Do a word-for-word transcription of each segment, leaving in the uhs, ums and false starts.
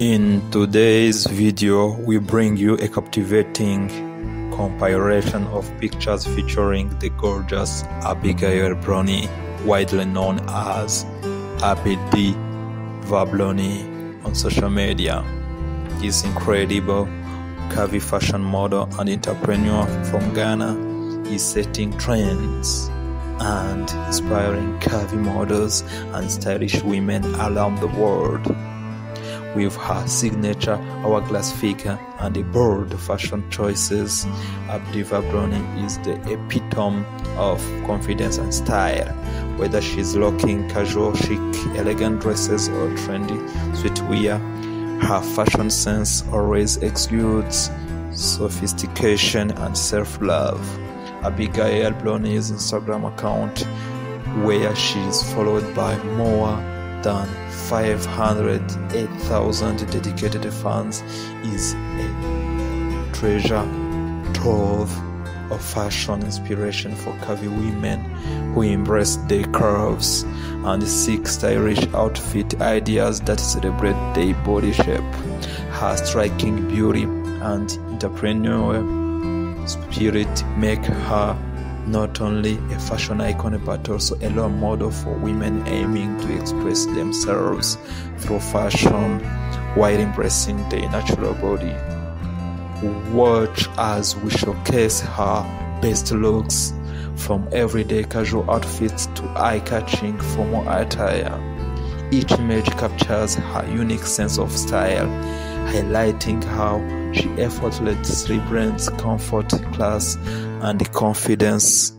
In today's video, we bring you a captivating compilation of pictures featuring the gorgeous Abidiva Broni, widely known as Abidiva Broni on social media. This incredible, curvy fashion model and entrepreneur from Ghana is setting trends and inspiring curvy models and stylish women around the world. With her signature hourglass figure and the bold fashion choices, Abidiva Broni is the epitome of confidence and style. Whether she's rocking casual, chic, elegant dresses or trendy streetwear, her fashion sense always exudes sophistication and self-love. Abidiva Broni's Instagram account, where she is followed by more than five hundred eight thousand dedicated fans, is a treasure trove of fashion inspiration for curvy women who embrace their curves and seek stylish outfit ideas that celebrate their body shape. Her striking beauty and entrepreneurial spirit make her not only a fashion icon but also a role model for women aiming to express themselves through fashion while embracing their natural body. Watch as we showcase her best looks, from everyday casual outfits to eye-catching formal attire. Each image captures her unique sense of style, highlighting how she effortlessly blends comfort, class, and confidence.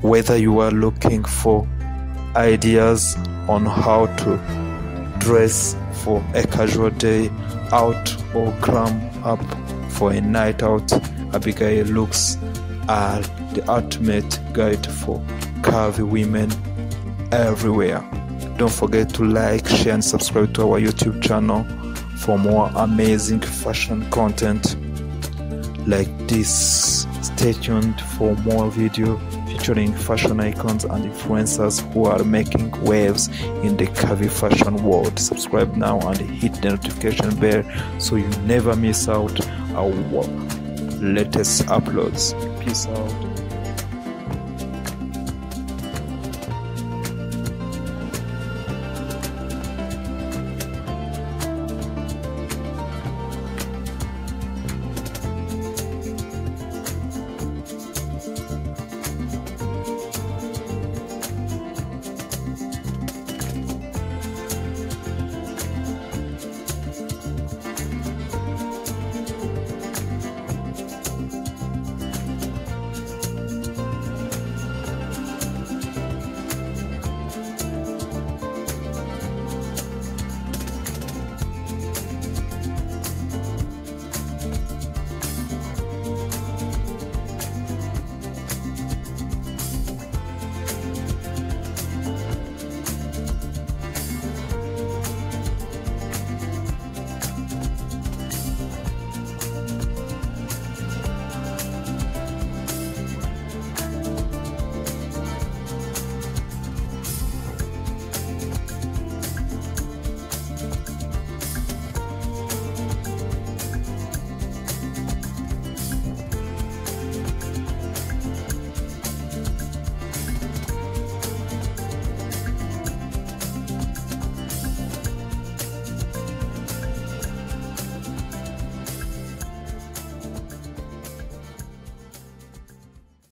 Whether you are looking for ideas on how to dress for a casual day out or glam up for a night out, Abidiva looks are the ultimate guide for curvy women everywhere. Don't forget to like, share, and subscribe to our YouTube channel for more amazing fashion content like this. Stay tuned for more video featuring fashion icons and influencers who are making waves in the curvy fashion world. Subscribe now and hit the notification bell so you never miss out our latest uploads. Peace out.